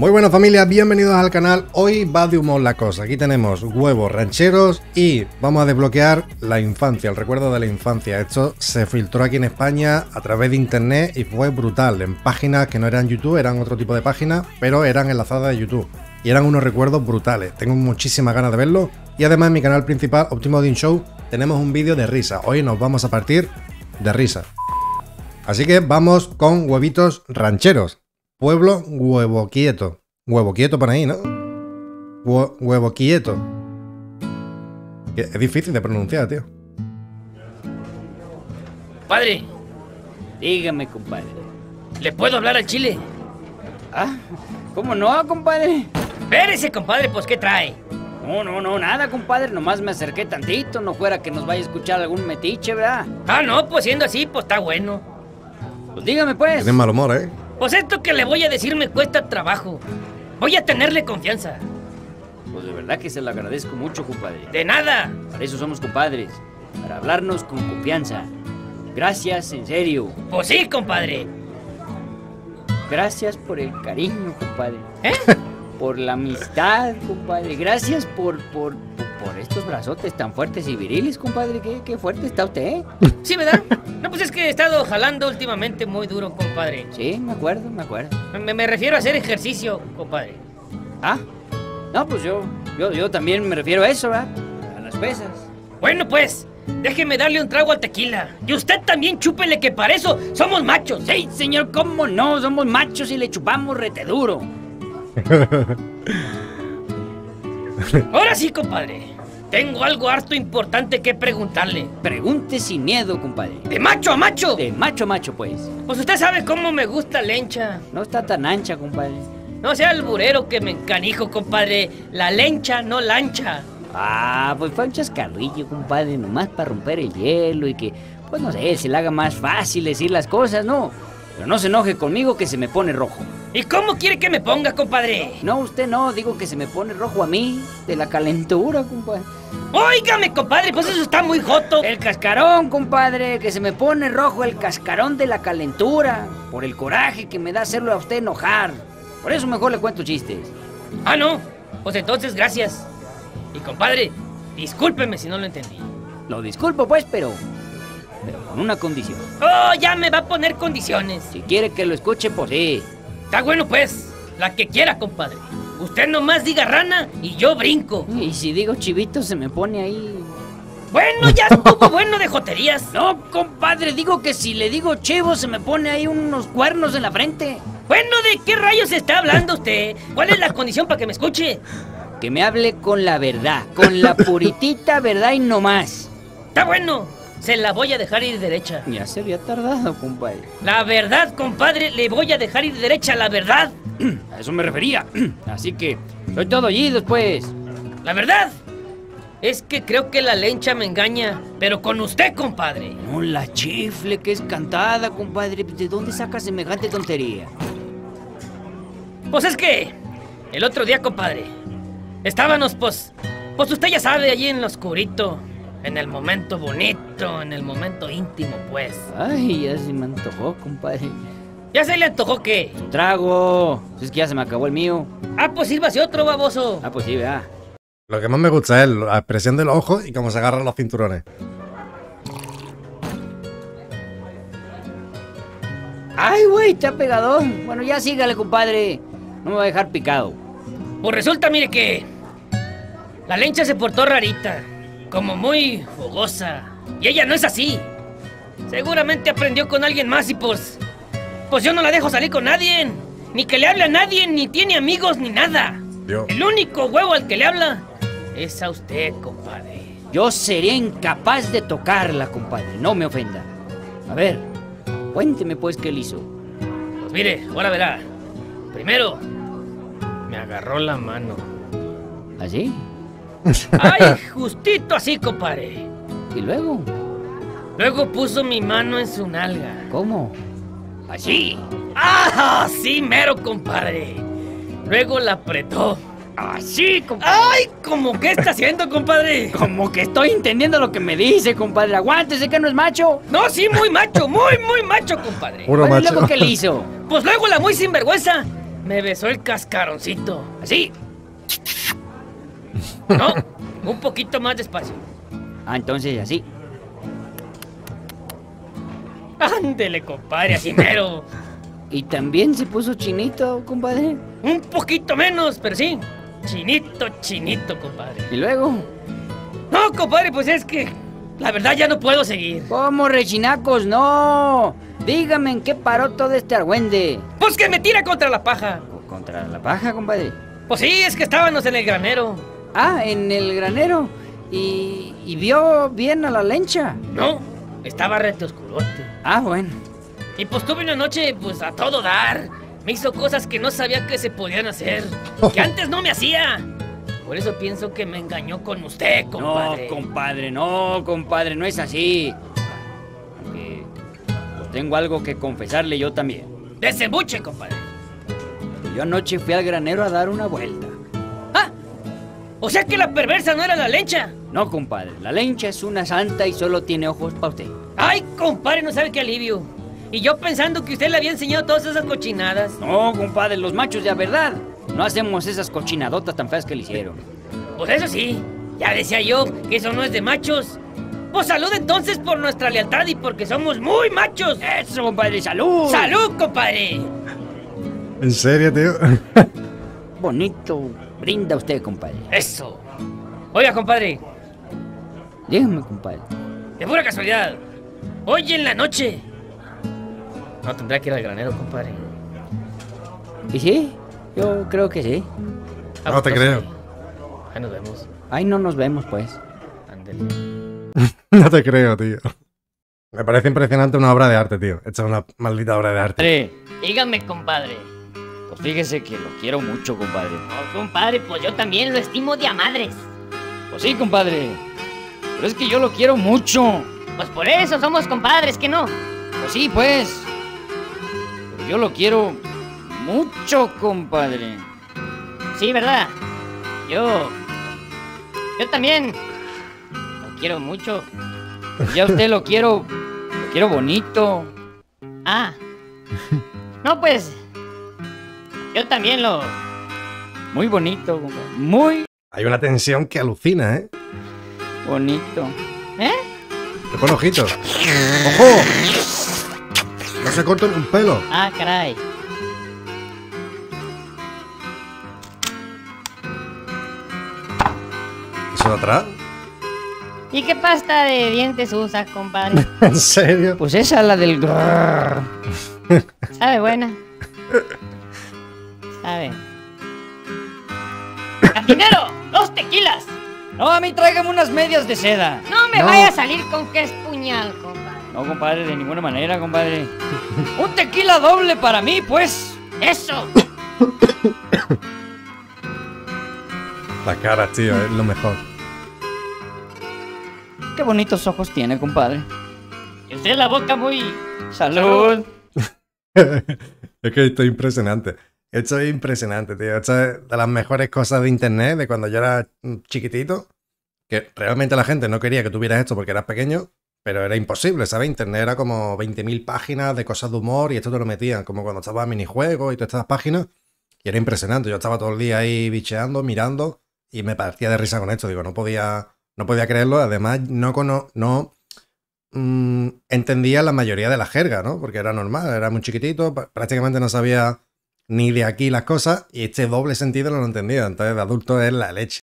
Muy buenas familia, bienvenidos al canal. Hoy va de humor la cosa. Aquí tenemos huevos rancheros y vamos a desbloquear la infancia, el recuerdo de la infancia. Esto se filtró aquí en España a través de internet y fue brutal. En páginas que no eran YouTube, eran otro tipo de páginas, pero eran enlazadas a YouTube. Y eran unos recuerdos brutales. Tengo muchísimas ganas de verlo. Y además en mi canal principal, Optimodin Show, tenemos un vídeo de risa. Hoy nos vamos a partir de risa. Así que vamos con huevitos rancheros. Pueblo huevo quieto. Huevo quieto por ahí, ¿no? Huevo quieto. Es difícil de pronunciar, tío. Padre, dígame, compadre. ¿Le puedo hablar al chile? Ah, ¿cómo no, compadre? Espérese, compadre, pues ¿qué trae? No, nada, compadre. Nomás me acerqué tantito. No fuera que nos vaya a escuchar algún metiche, ¿verdad? Ah, no, pues siendo así, pues está bueno. Pues dígame, pues. Tiene mal humor, ¿eh? Pues esto que le voy a decir me cuesta trabajo. Voy a tenerle confianza. Pues de verdad que se lo agradezco mucho, compadre. ¡De nada! Para eso somos compadres. Para hablarnos con confianza. Gracias, en serio. Pues sí, compadre. Gracias por el cariño, compadre. ¿Eh? Por la amistad, compadre. Gracias por estos brazotes tan fuertes y viriles, compadre. Qué fuerte está usted, ¿eh? Sí, ¿verdad? No, pues es que he estado jalando últimamente muy duro, compadre. Sí, me acuerdo. Me refiero a hacer ejercicio, compadre. Ah, no, pues yo también me refiero a eso, ¿verdad? A las pesas. Bueno, pues, déjeme darle un trago al tequila. Y usted también chúpele, que para eso somos machos. Sí, señor, ¿cómo no? Somos machos y le chupamos rete duro. Ahora sí, compadre. Tengo algo harto importante que preguntarle. Pregunte sin miedo, compadre. ¿De macho a macho? De macho a macho, pues. Pues usted sabe cómo me gusta la lencha. No está tan ancha, compadre. No sea alburero que me encanijo, compadre. La lencha no lancha. Ah, pues fue un chascarrillo, compadre. Nomás para romper el hielo y que, pues no sé, se le haga más fácil decir las cosas, ¿no? Pero no se enoje conmigo que se me pone rojo. ¿Y cómo quiere que me ponga, compadre? No, usted no. Digo que se me pone rojo a mí. De la calentura, compadre. Óigame, compadre, pues eso está muy joto. El cascarón, compadre. Que se me pone rojo el cascarón de la calentura. Por el coraje que me da hacerlo a usted enojar. Por eso mejor le cuento chistes. Ah, no. Pues entonces, gracias. Y, compadre, discúlpeme si no lo entendí. Lo disculpo, pues, pero con una condición. Oh, ya me va a poner condiciones. Si quiere que lo escuche, pues sí. Está bueno, pues, la que quiera, compadre. Usted nomás diga rana y yo brinco. Y si digo chivito se me pone ahí. Bueno, ya estuvo bueno de joterías. No, compadre, digo que si le digo chivo se me pone ahí unos cuernos en la frente. Bueno, ¿de qué rayos está hablando usted? ¿Cuál es la condición para que me escuche? Que me hable con la verdad, con la puritita verdad y no más. Está bueno. Se la voy a dejar ir derecha. Ya se había tardado, compadre. La verdad, compadre, le voy a dejar ir derecha, la verdad. A eso me refería. Así que soy todo oídos, pues. La verdad es que creo que la lencha me engaña, pero con usted, compadre. No la chifle, que es cantada, compadre. ¿De dónde saca semejante tontería? Pues es que el otro día, compadre, estábamos, pues usted ya sabe, allí en lo oscurito. En el momento bonito, en el momento íntimo, pues. Ay, ya se me antojó, compadre. ¿Ya se le antojó qué? Un trago. Es que ya se me acabó el mío. Ah, pues sírvase otro, baboso. Ah, pues sí, vea. Lo que más me gusta es la expresión de los ojos y cómo se agarran los cinturones. Ay, güey, está pegadón. Bueno, ya sígale, compadre. No me va a dejar picado. Pues resulta, mire, que la lencha se portó rarita. Como muy fogosa. Y ella no es así. Seguramente aprendió con alguien más y pues yo no la dejo salir con nadie. Ni que le hable a nadie, ni tiene amigos, ni nada. Dios. El único huevo al que le habla es a usted, compadre. Yo sería incapaz de tocarla, compadre. No me ofenda. A ver, cuénteme pues qué le hizo. Pues mire, ahora verá. Primero, me agarró la mano. ¿Así? ¡Ay, justito así, compadre! ¿Y luego? Luego puso mi mano en su nalga. ¿Cómo? ¿Así? ¡Ah, sí, mero, compadre! Luego la apretó. ¡Así, compadre! ¡Ay, como que está haciendo, compadre! Como que estoy entendiendo lo que me dice, compadre. ¡Aguántese, que no es macho! No, sí, muy macho, muy macho, compadre. ¿Y luego qué le hizo? Pues luego la muy sinvergüenza Me besó el cascaroncito. Así. No, un poquito más despacio. Ah, entonces así. Ándele, compadre, así mero. ¿Y también se puso chinito, compadre? Un poquito menos, pero sí. Chinito, chinito, compadre. ¿Y luego? No, compadre, pues es que la verdad ya no puedo seguir. ¿Cómo, rechinacos? No. Dígame en qué paró todo este argüende. Pues que me tira contra la paja. ¿Contra la paja, compadre? Pues sí, es que estábamos en el granero. Ah, en el granero. ¿Y vio bien a la lencha? No, estaba rete oscurote. Ah, bueno. Y pues tuve una noche, pues, a todo dar. Me hizo cosas que no sabía que se podían hacer, que antes no me hacía. Por eso pienso que me engañó con usted, compadre. No, compadre, no, compadre, no es así. Aunque pues, tengo algo que confesarle yo también. ¡Desembuche, compadre! Yo anoche fui al granero a dar una vuelta. ¡Ah! O sea que la perversa no era la lencha. No, compadre, la lencha es una santa y solo tiene ojos para usted. ¡Ay, compadre, no sabe qué alivio! Y yo pensando que usted le había enseñado todas esas cochinadas. No, compadre, los machos de la verdad no hacemos esas cochinadotas tan feas que le hicieron. Pues eso sí, ya decía yo que eso no es de machos. Pues salud entonces por nuestra lealtad y porque somos muy machos. Eso, compadre, salud. ¡Salud, compadre! ¿En serio, tío? Bonito brinda usted, compadre. Eso. Oiga, compadre. Dígame, compadre. De pura casualidad, hoy en la noche... No, tendrá que ir al granero, compadre. ¿Y sí? Yo creo que sí. Ah, no te creo. Ahí nos vemos. Ahí no nos vemos, pues. Ándale. No te creo, tío. Me parece impresionante una obra de arte, tío. Hecha una maldita obra de arte. Dígame, compadre. Pues fíjese que lo quiero mucho, compadre. No, compadre, pues yo también lo estimo de a madres. Pues sí, compadre. Pero es que yo lo quiero mucho. Pues por eso somos compadres, ¿qué no? Pues sí, pues. Yo lo quiero mucho, compadre. Sí, ¿verdad? Yo también lo quiero mucho. Yo a usted lo quiero. Lo quiero bonito. Ah. No, pues. Yo también lo. Muy bonito, compadre. Muy. Hay una tensión que alucina, ¿eh? Bonito. ¿Eh? Le pone ojitos. ¡Ojo! No se corta un pelo. Ah, caray. ¿Eso de atrás? ¿Y qué pasta de dientes usas, compadre? ¿En serio? Pues esa, la del... Sabe buena. Sabe. ¡Cantinero! ¡Dos tequilas! No, a mí tráigame unas medias de seda. No me vaya a salir con que es puñal, compadre. No, compadre, de ninguna manera, compadre. ¡Un tequila doble para mí, pues! ¡Eso! La cara, tío, es lo mejor. Qué bonitos ojos tiene, compadre. Y usted la boca muy... ¡Salud! Es que esto es impresionante. Esto es impresionante, tío. Esto es de las mejores cosas de internet, de cuando yo era chiquitito. Que realmente la gente no quería que tuvieras esto porque eras pequeño. Pero era imposible, ¿sabes? Internet era como 20.000 páginas de cosas de humor y esto te lo metían, como cuando estaba minijuegos y todas estas páginas. Y era impresionante, yo estaba todo el día ahí bicheando, mirando y me partía de risa con esto. Digo, no podía creerlo. Además, no entendía la mayoría de la jerga, ¿no? Porque era normal, era muy chiquitito, prácticamente no sabía ni de aquí las cosas y este doble sentido no lo entendía. Entonces, de adulto es la leche.